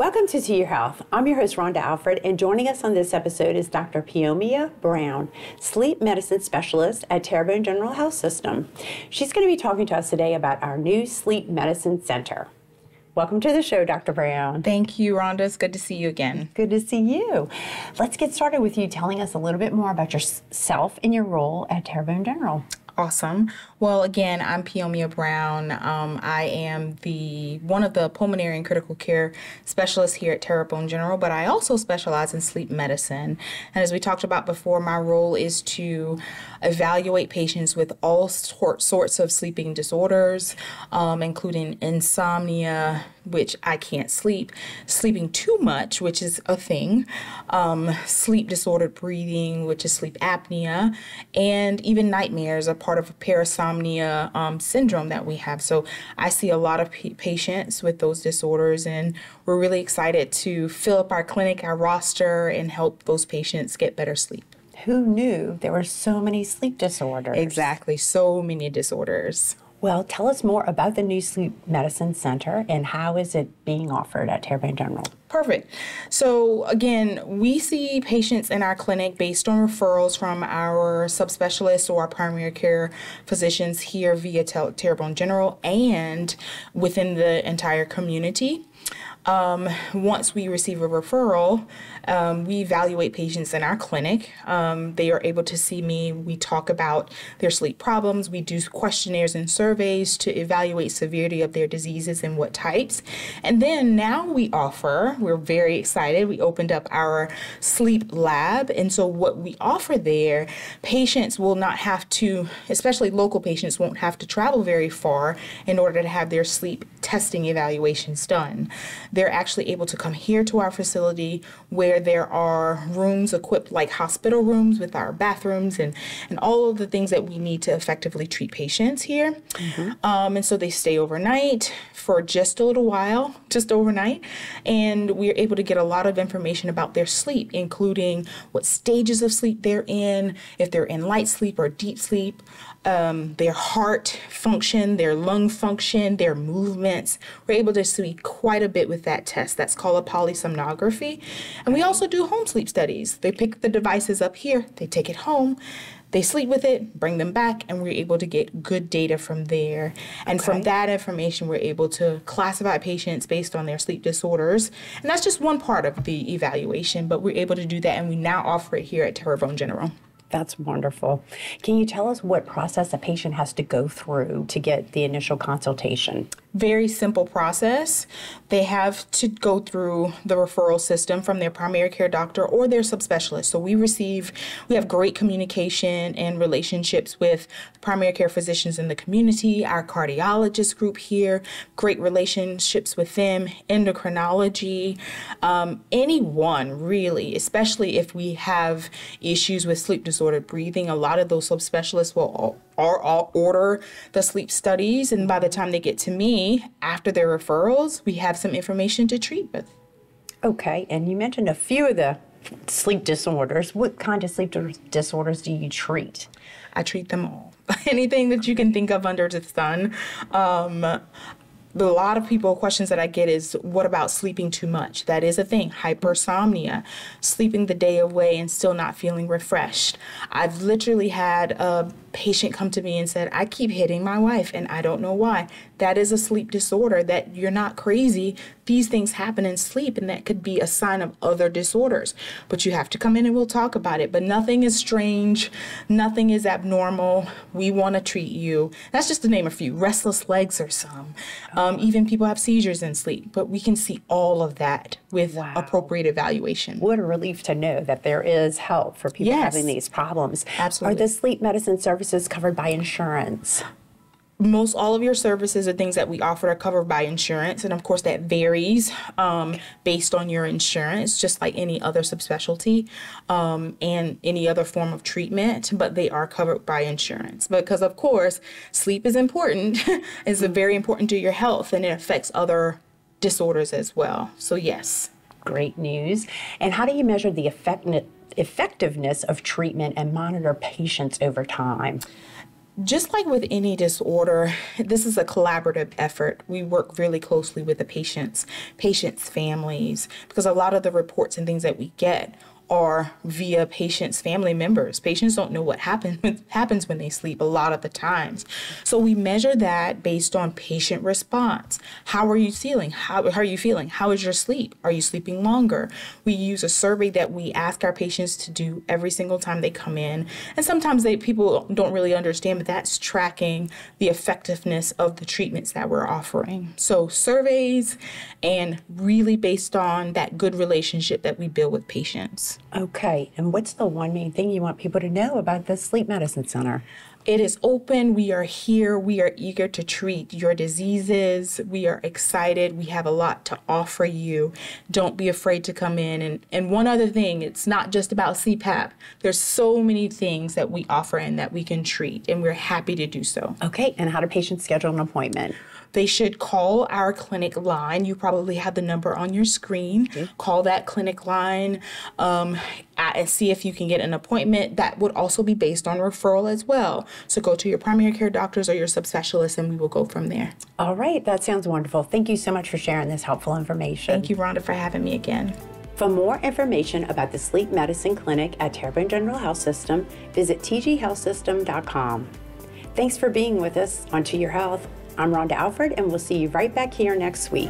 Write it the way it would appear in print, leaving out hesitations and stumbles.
Welcome to Your Health. I'm your host, Rhonda Alfred, and joining us on this episode is Dr. Peomia Brown, sleep medicine specialist at Terrebonne General Health System. She's going to be talking to us today about our new sleep medicine center. Welcome to the show, Dr. Brown. Thank you, Rhonda. It's good to see you again. Good to see you. Let's get started with you telling us a little bit more about yourself and your role at Terrebonne General. Awesome. Well, again, I'm Peomia Brown. I am one of the pulmonary and critical care specialists here at Terrebonne General, but I also specialize in sleep medicine. And as we talked about before, my role is to evaluate patients with all sorts of sleeping disorders, including insomnia, which I can't sleep, sleeping too much, which is a thing, sleep-disordered breathing, which is sleep apnea, and even nightmares are part of a parasomnia syndrome that we have. So I see a lot of patients with those disorders, and we're really excited to fill up our clinic, our roster, and help those patients get better sleep. Who knew there were so many sleep disorders? Exactly, so many disorders. Well, tell us more about the new Sleep Medicine Center and how is it being offered at Terrebonne General? Perfect. So again, we see patients in our clinic based on referrals from our subspecialists or our primary care physicians here via Terrebonne General and within the entire community. Once we receive a referral, we evaluate patients in our clinic. They are able to see me. We talk about their sleep problems. We do questionnaires and surveys to evaluate severity of their diseases and what types. And then now we offer, we're very excited, we opened up our sleep lab. And so what we offer there, patients will not have to, especially local patients, won't have to travel very far in order to have their sleep testing evaluations done. They're actually able to come here to our facility where there are rooms equipped like hospital rooms with our bathrooms and all of the things that we need to effectively treat patients here. Mm-hmm. And so they stay overnight for just a little while, just overnight, and we're able to get a lot of information about their sleep, including what stages of sleep they're in, if they're in light sleep or deep sleep, their heart function, their lung function, their movements. We're able to see quite a bit with that test. That's called a polysomnography. And we also do home sleep studies. They pick the devices up here, they take it home, they sleep with it, bring them back, and we're able to get good data from there. And from that information, we're able to classify patients based on their sleep disorders. And that's just one part of the evaluation, but we're able to do that, and we now offer it here at Terrebonne General. That's wonderful. Can you tell us what process a patient has to go through to get the initial consultation? Very simple process. They have to go through the referral system from their primary care doctor or their subspecialist. So we have great communication and relationships with primary care physicians in the community, our cardiologist group here, great relationships with them, endocrinology, anyone really, especially if we have issues with sleep disordered breathing. A lot of those subspecialists will order the sleep studies, and by the time they get to me after their referrals, we have some information to treat with. Okay, and you mentioned a few of the sleep disorders. What kind of sleep disorders do you treat? I treat them all. Anything that you can think of under the sun. A lot of questions that I get is, what about sleeping too much? That is a thing. Hypersomnia, sleeping the day away and still not feeling refreshed. I've literally had a patient come to me and said, I keep hitting my wife and I don't know why. That is a sleep disorder. That you're not crazy. These things happen in sleep, and that could be a sign of other disorders. But you have to come in and we'll talk about it. But nothing is strange. Nothing is abnormal. We want to treat you. That's just to name a few. Restless legs or some. Even people have seizures in sleep, but we can see all of that with appropriate evaluation. What a relief to know that there is help for people having these problems. Absolutely. Are the sleep medicine services covered by insurance? most all of your services or things that we offer are covered by insurance, and of course that varies based on your insurance, just like any other subspecialty and any other form of treatment, but they are covered by insurance because, of course, sleep is important. It's very important to your health, and it affects other disorders as well. So, yes. Great news. And how do you measure the effectiveness of treatment and monitor patients over time? Just like with any disorder, this is a collaborative effort. We work really closely with the patients, patients' families, because a lot of the reports and things that we get are via patients' family members. Patients don't know what happens when they sleep a lot of the times. So we measure that based on patient response. How are you feeling? How are you feeling? How is your sleep? Are you sleeping longer? We use a survey that we ask our patients to do every single time they come in. And sometimes people don't really understand, but that's tracking the effectiveness of the treatments that we're offering. So surveys, and really based on that good relationship that we build with patients. Okay, and what's the one main thing you want people to know about the Sleep Medicine Center? It is open. We are here. We are eager to treat your diseases. We are excited. We have a lot to offer you. Don't be afraid to come in. And one other thing, it's not just about CPAP. There's so many things that we offer and that we can treat, and we're happy to do so. Okay, and how do patients schedule an appointment? They should call our clinic line. You probably have the number on your screen. Okay. Call that clinic line and see if you can get an appointment. That would also be based on referral as well. So go to your primary care doctors or your subspecialists, and we will go from there. All right. That sounds wonderful. Thank you so much for sharing this helpful information. Thank you, Rhonda, for having me again. For more information about the Sleep Medicine Clinic at Terrebonne General Health System, visit TGHealthSystem.com. Thanks for being with us on To Your Health. I'm Rhonda Alfred, and we'll see you right back here next week.